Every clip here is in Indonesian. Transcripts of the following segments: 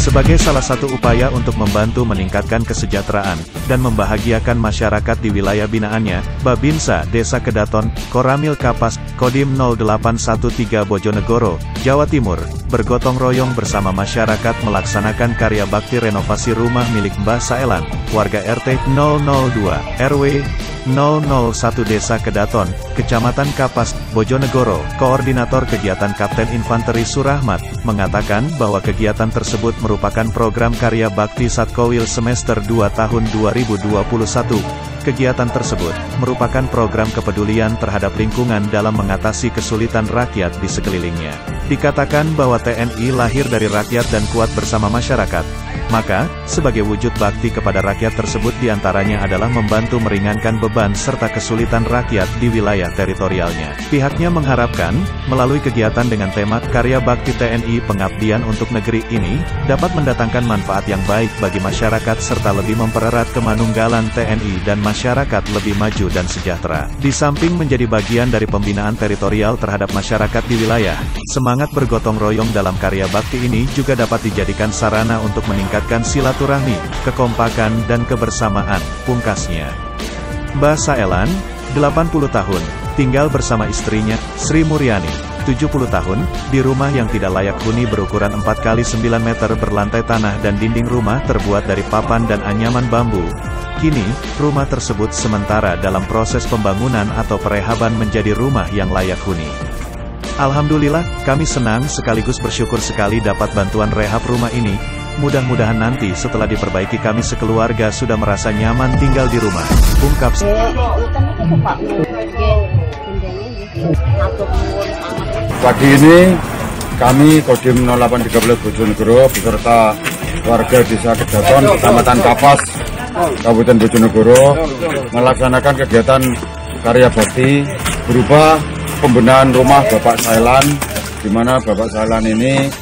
Sebagai salah satu upaya untuk membantu meningkatkan kesejahteraan dan membahagiakan masyarakat di wilayah binaannya, Babinsa Desa Kedaton, Koramil Kapas, Kodim 0813 Bojonegoro, Jawa Timur, bergotong royong bersama masyarakat melaksanakan karya bakti renovasi rumah milik Mbah Saelan, warga RT 002, RW 001 Desa Kedaton, Kecamatan Kapas, Bojonegoro. Koordinator kegiatan Kapten Infanteri Surahmat mengatakan bahwa kegiatan tersebut merupakan program karya bakti Satkowil semester 2 tahun 2021. Kegiatan tersebut merupakan program kepedulian terhadap lingkungan dalam mengatasi kesulitan rakyat di sekelilingnya. Dikatakan bahwa TNI lahir dari rakyat dan kuat bersama masyarakat. Maka, sebagai wujud bakti kepada rakyat tersebut diantaranya adalah membantu meringankan beban serta kesulitan rakyat di wilayah teritorialnya. Pihaknya mengharapkan, melalui kegiatan dengan tema Karya Bakti TNI Pengabdian untuk Negeri ini, dapat mendatangkan manfaat yang baik bagi masyarakat serta lebih mempererat kemanunggalan TNI dan masyarakat lebih maju dan sejahtera. Di samping menjadi bagian dari pembinaan teritorial terhadap masyarakat di wilayah, semangat bergotong royong dalam karya bakti ini juga dapat dijadikan sarana untuk meningkatkan silaturahmi, kekompakan dan kebersamaan, pungkasnya. Mbah Saelan, 80 tahun, tinggal bersama istrinya, Sri Muryani, 70 tahun, di rumah yang tidak layak huni berukuran 4x9 meter berlantai tanah dan dinding rumah terbuat dari papan dan anyaman bambu. Kini, rumah tersebut sementara dalam proses pembangunan atau perehaban menjadi rumah yang layak huni. Alhamdulillah, kami senang sekaligus bersyukur sekali dapat bantuan rehab rumah ini. Mudah-mudahan nanti setelah diperbaiki kami sekeluarga sudah merasa nyaman tinggal di rumah. Ungkap. Pagi ini kami Kodim 0813 Bojonegoro beserta warga Desa Kedaton, Kecamatan Kapas, Kabupaten Bojonegoro melaksanakan kegiatan karya bakti berupa pembenahan rumah Bapak Saelan, di mana Bapak Saelan ini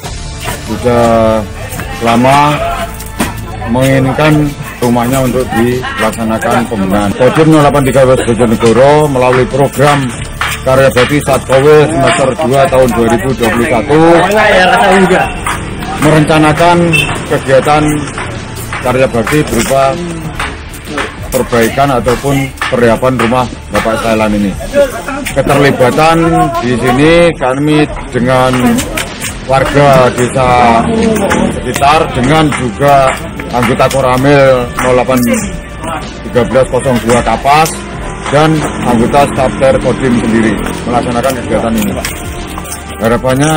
sudah lama menginginkan rumahnya untuk dilaksanakan pembenahan. Kodim 0813 Bojonegoro melalui program karya bakti Satkowil semester 2 tahun 2021 merencanakan kegiatan karya bakti berupa perbaikan ataupun perehaban rumah Bapak Saelan ini. Keterlibatan di sini kami dengan warga desa sekitar dengan juga anggota Koramil 081302 Kapas dan anggota Stafter Kodim sendiri melaksanakan kegiatan ini. Harapannya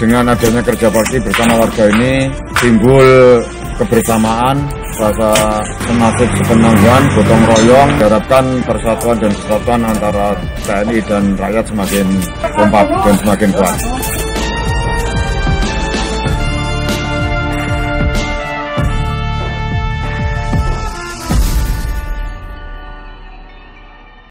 dengan adanya kerja bakti bersama warga ini timbul kebersamaan, rasa senasib sepenanggungan, gotong royong, diharapkan persatuan dan kesatuan antara TNI dan rakyat semakin kompak dan semakin kuat.